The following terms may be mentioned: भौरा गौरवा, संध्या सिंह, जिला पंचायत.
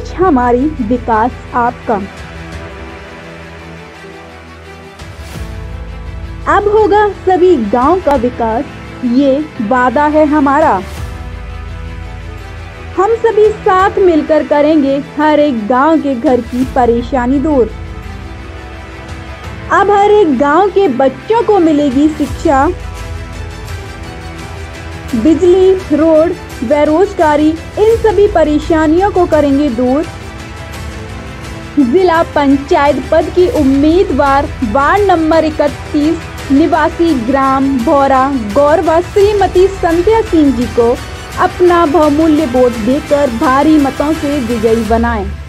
उपज हमारी, विकास आपका। अब होगा सभी गांव का विकास, ये वादा है हमारा। हम सभी साथ मिलकर करेंगे हर एक गांव के घर की परेशानी दूर। अब हर एक गांव के बच्चों को मिलेगी शिक्षा, बिजली, रोड, बेरोजगारी, इन सभी परेशानियों को करेंगे दूर। जिला पंचायत पद की उम्मीदवार वार्ड नंबर 31 निवासी ग्राम भौरा गौरवा श्रीमती संध्या सिंह जी को अपना बहुमूल्य वोट देकर भारी मतों से विजयी बनाएं।